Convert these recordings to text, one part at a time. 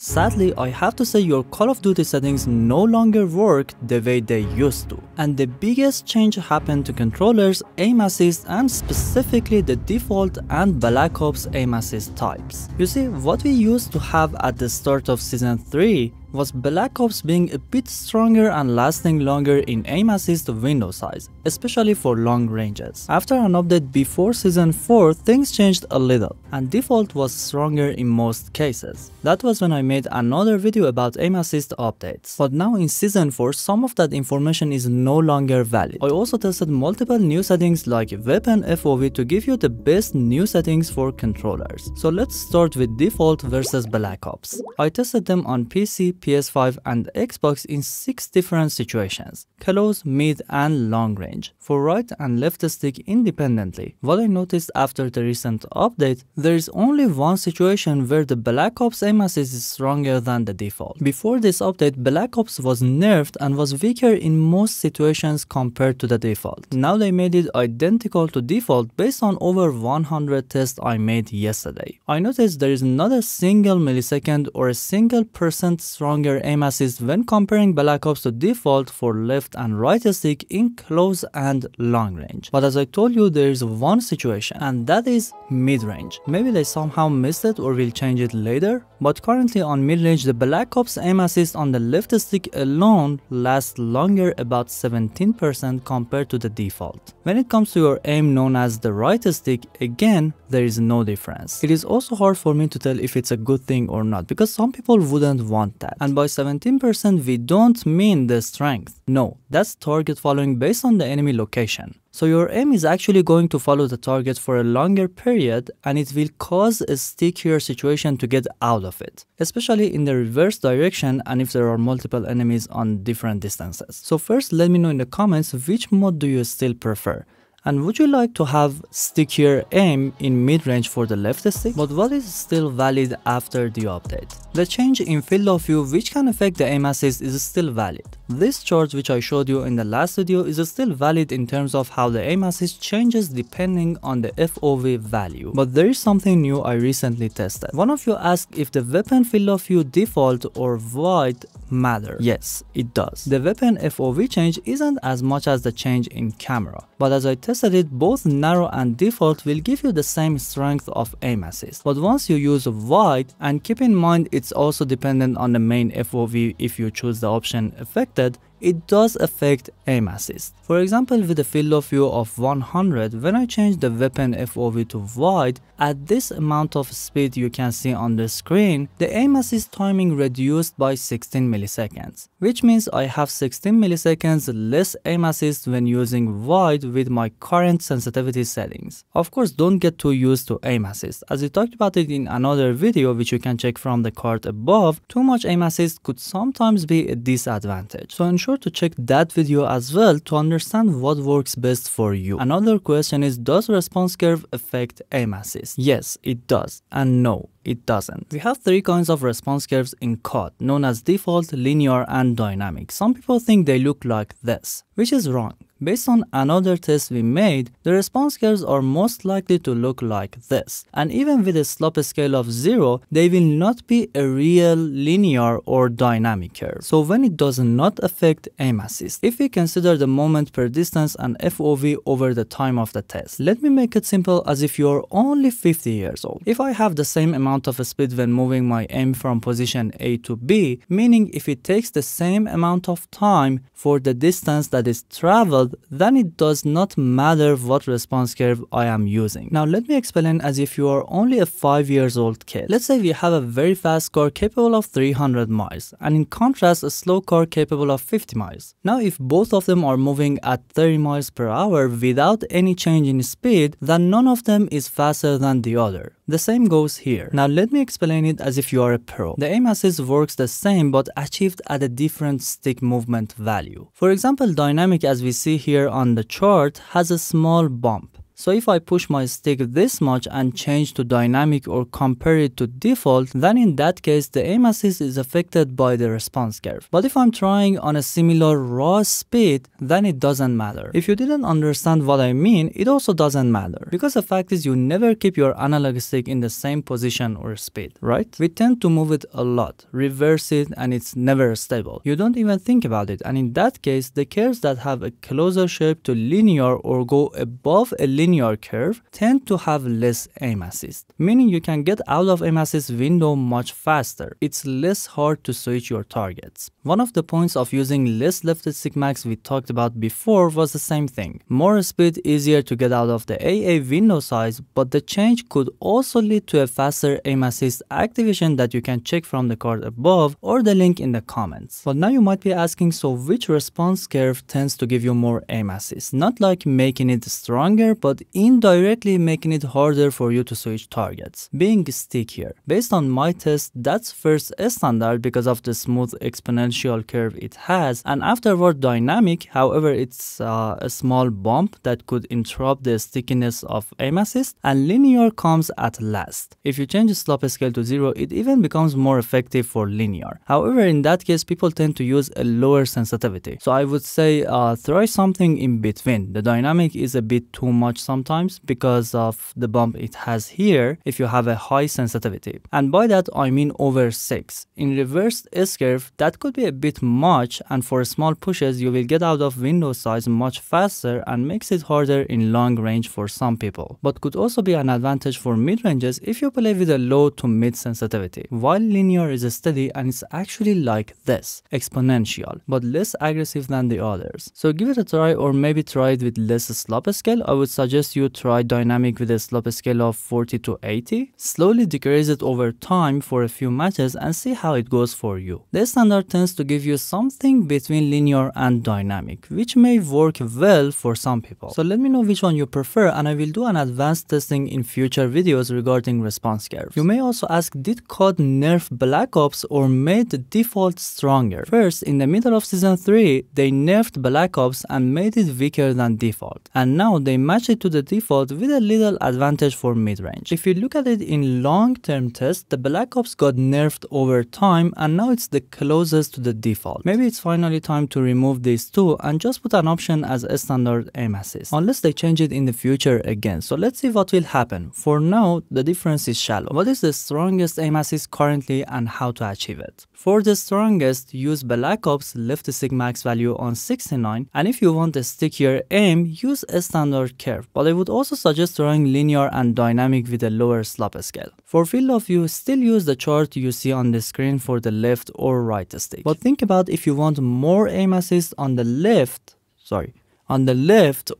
Sadly, I have to say your Call of Duty settings no longer work the way they used to, and the biggest change happened to controllers, aim assist, and specifically the default and Black Ops aim assist types. You see, what we used to have at the start of Season 3 was Black Ops being a bit stronger and lasting longer in aim assist window size, especially for long ranges. After an update before Season 4, things changed a little, and default was stronger in most cases. That was when I made another video about aim assist updates. But now in Season 4, some of that information is no longer valid. I also tested multiple new settings like weapon FOV to give you the best new settings for controllers. So let's start with default versus Black Ops. I tested them on PC, PS5 and Xbox in 6 different situations: close, mid and long range, for right and left stick independently. What I noticed after the recent update, there is only one situation where the Black Ops aim assist is stronger than the default. Before this update, Black Ops was nerfed and was weaker in most situations compared to the default. Now they made it identical to default based on over 100 tests I made yesterday. I noticed there is not a single millisecond or a single percent stronger aim assist when comparing Black Ops to default for left and right stick in close and long range. But as I told you, there is one situation, and that is mid-range. Maybe they somehow missed it or will change it later, but currently on mid-range the Black Ops aim assist on the left stick alone lasts longer, about 17% compared to the default. When it comes to your aim known as the right stick, again there is no difference. It is also hard for me to tell if it's a good thing or not, because some people wouldn't want that. And by 17% we don't mean the strength. No, that's target following based on the enemy location. So your aim is actually going to follow the target for a longer period, and it will cause a stickier situation to get out of it, especially in the reverse direction and if there are multiple enemies on different distances. So first, let me know in the comments which mode do you still prefer. And would you like to have stickier aim in mid-range for the left stick? But what is still valid after the update? The change in field of view which can affect the aim assist is still valid. This chart which I showed you in the last video is still valid in terms of how the aim assist changes depending on the FOV value. But there is something new I recently tested. One of you asked if the weapon field of view default or wide matter. Yes, it does. The weapon FOV change isn't as much as the change in camera, but as I tested it, both narrow and default will give you the same strength of aim assist. But once you use wide, and keep in mind it's also dependent on the main FOV if you choose the option affected, it does affect aim assist. For example, with a field of view of 100, when I change the weapon FOV to wide, at this amount of speed you can see on the screen, the aim assist timing reduced by 16 milliseconds, which means I have 16 milliseconds less aim assist when using wide with my current sensitivity settings. Of course, don't get too used to aim assist. As we talked about it in another video, which you can check from the card above, too much aim assist could sometimes be a disadvantage. So ensure to check that video as well to understand what works best for you. Another question is, does response curve affect aim assist? Yes, it does, and no, it doesn't. We have 3 kinds of response curves in COD, known as default, linear, and dynamic. Some people think they look like this, which is wrong. Based on another test we made, the response curves are most likely to look like this, and even with a slope scale of 0, they will not be a real linear or dynamic curve. So when it does not affect aim assist, if we consider the moment per distance and FOV over the time of the test. Let me make it simple as if you're only 50 years old. If I have the same amount of speed when moving my aim from position A to B, meaning if it takes the same amount of time for the distance that is traveled, then it does not matter what response curve I am using. Now let me explain as if you are only a 5-year-old kid. Let's say we have a very fast car capable of 300 miles, and in contrast a slow car capable of 50 miles. Now if both of them are moving at 30 miles per hour without any change in speed, then none of them is faster than the other. The same goes here. Now let me explain it as if you are a pro. The aim assist works the same but achieved at a different stick movement value. For example, dynamic, as we see here on the chart, has a small bump. So if I push my stick this much and change to dynamic or compare it to default, then in that case the aim assist is affected by the response curve. But if I'm trying on a similar raw speed, then it doesn't matter. If you didn't understand what I mean, it also doesn't matter, because the fact is you never keep your analog stick in the same position or speed, right? We tend to move it a lot, reverse it, and it's never stable. You don't even think about it, and in that case the curves that have a closer shape to linear or go above a linear curve tend to have less aim assist, meaning you can get out of aim assist window much faster. It's less hard to switch your targets. One of the points of using less left stick max we talked about before was the same thing. More speed, easier to get out of the AA window size, but the change could also lead to a faster aim assist activation that you can check from the card above or the link in the comments. But now you might be asking, so which response curve tends to give you more aim assist? Not like making it stronger, but indirectly making it harder for you to switch targets, being stickier. Based on my test, that's first standard because of the smooth exponential curve it has, and afterward dynamic. However, it's a small bump that could interrupt the stickiness of aim assist, and linear comes at last. If you change the slope scale to 0, it even becomes more effective for linear. However, in that case people tend to use a lower sensitivity, so I would say try something in between. The dynamic is a bit too much sometimes because of the bump it has here if you have a high sensitivity, and by that I mean over 6. In reversed S-curve that could be a bit much, and for small pushes you will get out of window size much faster and makes it harder in long range for some people, but could also be an advantage for mid-ranges if you play with a low to mid sensitivity. While linear is steady and it's actually like this, exponential, but less aggressive than the others. So give it a try, or maybe try it with less slope scale. I would suggest you try dynamic with a slope scale of 40 to 80. Slowly decrease it over time for a few matches and see how it goes for you. The standard tends to give you something between linear and dynamic, which may work well for some people. So let me know which one you prefer, and I will do an advanced testing in future videos regarding response curves. You may also ask, did COD nerf Black Ops or made the default stronger? First, in the middle of season 3, they nerfed Black Ops and made it weaker than default, and now they match it to the default with a little advantage for mid-range. If you look at it in long-term test, the Black Ops got nerfed over time and now it's the closest to the default. Maybe it's finally time to remove these two and just put an option as a standard aim assist, unless they change it in the future again. So let's see what will happen. For now, the difference is shallow. What is the strongest aim assist currently and how to achieve it? For the strongest, use Black Ops left stick max value on 69, and if you want a stickier aim, use a standard curve, but I would also suggest trying linear and dynamic with a lower slope scale. For field of view, still use the chart you see on the screen for the left or right stick, but think about if you want more aim assist on the left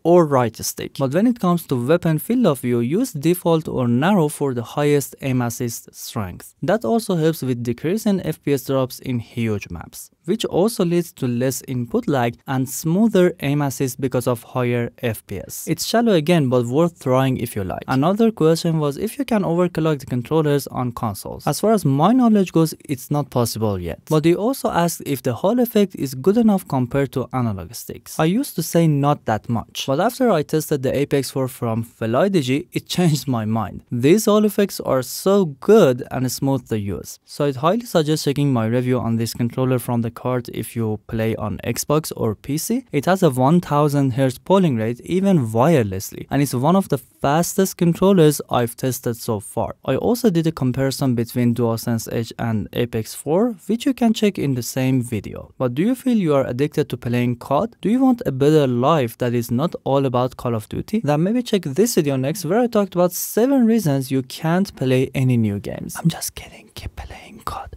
or right stick. But when it comes to weapon field of view, use default or narrow for the highest aim assist strength. That also helps with decreasing FPS drops in huge maps, which also leads to less input lag and smoother aim assist because of higher FPS. It's shallow again, but worth trying if you like. Another question was if you can overclock the controllers on consoles. As far as my knowledge goes, it's not possible yet. But they also asked if the Hall effect is good enough compared to analog sticks. I used to say not that much, but after I tested the Apex 4 from Flydigi, it changed my mind. These Hall effects are so good and smooth to use. So I'd highly suggest checking my review on this controller from the card if you play on Xbox or PC. It has a 1000 Hz polling rate even wirelessly, and it's one of the fastest controllers I've tested so far. I also did a comparison between DualSense Edge and Apex 4, which you can check in the same video. But do you feel you are addicted to playing COD? Do you want a better life that is not all about Call of Duty? Then maybe check this video next, where I talked about 7 reasons you can't play any new games. I'm just kidding, keep playing COD.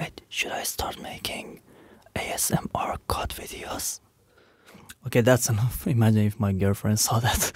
Wait, should I start making ASMR COD videos? Okay, that's enough. Imagine if my girlfriend saw that.